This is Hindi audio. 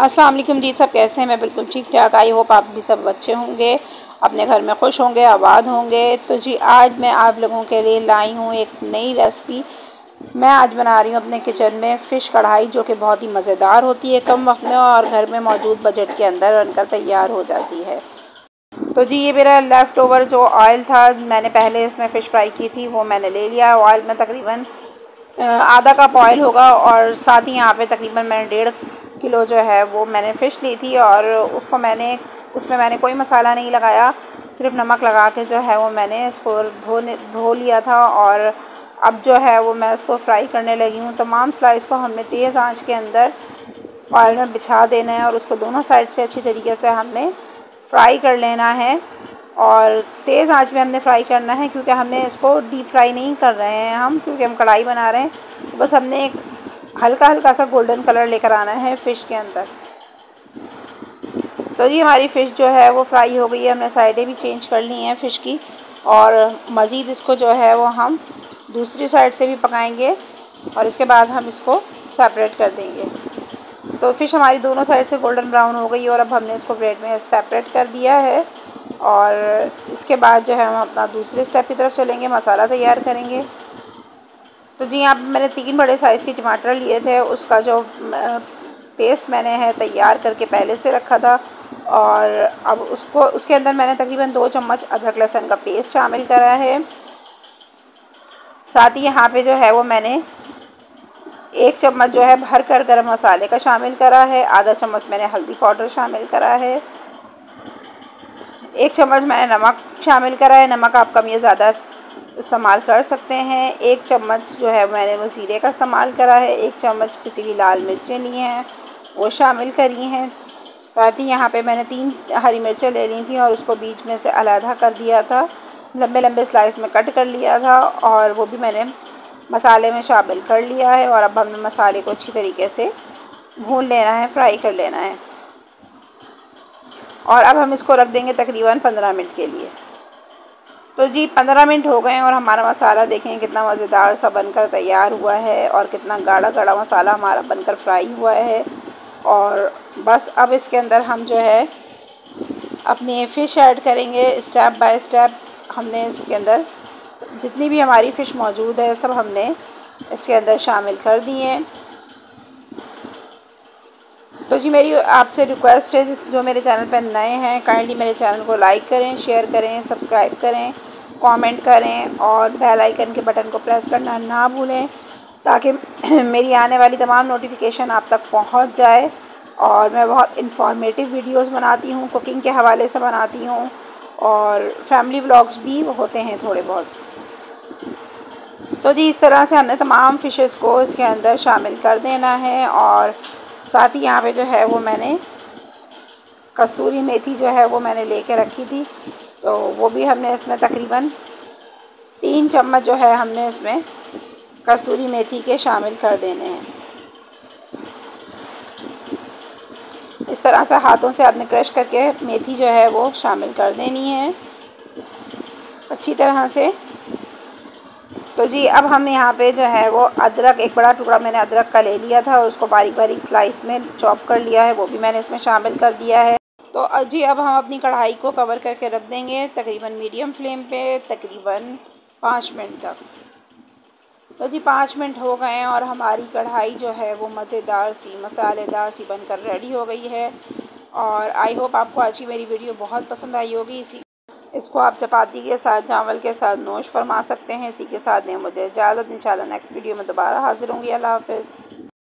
अस्सलाम वालेकुम जी, सब कैसे हैं? मैं बिल्कुल ठीक ठाक। आई होप आप भी सब अच्छे होंगे, अपने घर में खुश होंगे, आबाद होंगे। तो जी आज मैं आप लोगों के लिए लाई हूँ एक नई रेसिपी। मैं आज बना रही हूँ अपने किचन में फ़िश कढ़ाई, जो कि बहुत ही मज़ेदार होती है, कम वक्त में और घर में मौजूद बजट के अंदर बनकर तैयार हो जाती है। तो जी ये मेरा लेफ़्ट ओवर जो ऑयल था, मैंने पहले इसमें फ़िश फ्राई की थी, वो मैंने ले लिया। ऑयल में तकरीबन आधा कप ऑयल होगा और साथ ही यहाँ पे तकरीबन मैंने 1.5 किलो जो है वो मैंने फ़िश ली थी और उसको मैंने उसमें कोई मसाला नहीं लगाया, सिर्फ नमक लगा के जो है वो मैंने इसको धो लिया था। और अब जो है वो मैं इसको फ्राई करने लगी हूँ। तमाम स्लाइस को हमने तेज़ आंच के अंदर ऑयल में बिछा देना है और उसको दोनों साइड से अच्छी तरीके से हमने फ्राई कर लेना है। और तेज़ आंच में हमने फ्राई करना है क्योंकि हमने इसको डीप फ्राई नहीं कर रहे हैं हम, क्योंकि हम कढ़ाई बना रहे हैं। तो बस हमने एक हल्का हल्का सा गोल्डन कलर लेकर आना है फ़िश के अंदर। तो जी हमारी फ़िश जो है वो फ्राई हो गई है, हमने साइडें भी चेंज कर ली हैं फ़िश की। और मज़ीद इसको जो है वो हम दूसरी साइड से भी पकाएंगे और इसके बाद हम इसको सेपरेट कर देंगे। तो फ़िश हमारी दोनों साइड से गोल्डन ब्राउन हो गई और अब हमने इसको प्लेट में सेपरेट कर दिया है। और इसके बाद जो है हम अपना दूसरे स्टेप की तरफ चलेंगे, मसाला तैयार करेंगे। तो जी यहाँ मैंने 3 बड़े साइज़ के टमाटर लिए थे, उसका जो पेस्ट मैंने है तैयार करके पहले से रखा था। और अब उसको उसके अंदर मैंने तकरीबन 2 चम्मच अदरक लहसुन का पेस्ट शामिल करा है। साथ ही यहाँ पे जो है वो मैंने 1 चम्मच जो है भर कर गर्म मसाले का शामिल करा है। आधा चम्मच मैंने हल्दी पाउडर शामिल करा है। 1 चम्मच मैंने नमक शामिल करा है, नमक आप कम या ज़्यादा इस्तेमाल कर सकते हैं। 1 चम्मच जो है मैंने वो ज़ीरे का इस्तेमाल करा है। 1 चम्मच पिसी हुई लाल मिर्चें ली हैं, वो शामिल करी हैं। साथ ही यहाँ पे मैंने 3 हरी मिर्चें ले ली थी और उसको बीच में से अलहदा कर दिया था, लंबे लंबे स्लाइस में कट कर लिया था और वो भी मैंने मसाले में शामिल कर लिया है। और अब हमने मसाले को अच्छी तरीके से भून लेना है, फ्राई कर लेना है। और अब हम इसको रख देंगे तकरीबन 15 मिनट के लिए। तो जी 15 मिनट हो गए हैं और हमारा मसाला देखें कितना मज़ेदार सा बनकर तैयार हुआ है और कितना गाढ़ा गाढ़ा मसाला हमारा बनकर फ्राई हुआ है। और बस अब इसके अंदर हम जो है अपनी फ़िश ऐड करेंगे। स्टेप बाय स्टेप हमने इसके अंदर जितनी भी हमारी फ़िश मौजूद है सब हमने इसके अंदर शामिल कर दिए। तो जी मेरी आपसे रिक्वेस्ट है, जो मेरे चैनल पर नए हैं काइंडली मेरे चैनल को लाइक करें, शेयर करें, सब्सक्राइब करें, कमेंट करें और बेल आइकन के बटन को प्रेस करना ना भूलें ताकि मेरी आने वाली तमाम नोटिफिकेशन आप तक पहुंच जाए। और मैं बहुत इंफॉर्मेटिव वीडियोस बनाती हूं, कुकिंग के हवाले से बनाती हूं और फैमिली व्लॉग्स भी होते हैं थोड़े बहुत। तो जी इस तरह से हमने तमाम फ़िशेस को इसके अंदर शामिल कर देना है। और साथ ही यहाँ पे जो है वो मैंने कस्तूरी मेथी जो है वो मैंने लेके रखी थी, तो वो भी हमने इसमें तकरीबन 3 चम्मच जो है हमने इसमें कस्तूरी मेथी के शामिल कर देने हैं। इस तरह से हाथों से आपने क्रश करके मेथी जो है वो शामिल कर देनी है अच्छी तरह से। तो जी अब हम यहाँ पे जो है वो अदरक, 1 बड़ा टुकड़ा मैंने अदरक का ले लिया था और उसको बारीक बारीक स्लाइस में चॉप कर लिया है, वो भी मैंने इसमें शामिल कर दिया है। तो जी अब हम अपनी कढ़ाई को कवर करके रख देंगे तकरीबन मीडियम फ्लेम पे तकरीबन 5 मिनट तक। तो जी 5 मिनट हो गए हैं और हमारी कढ़ाई जो है वो मज़ेदार सी, मसालेदार सी बनकर रेडी हो गई है। और आई होप आपको आज की मेरी वीडियो बहुत पसंद आई होगी। इसको आप चपाती के साथ, चावल के साथ नोश फरमा सकते हैं। इसी के साथ दें मुझे इजाज़त, इंशाल्लाह नेक्स्ट वीडियो में दोबारा हाज़िर होंगी। अल्लाह हाफ़िज़।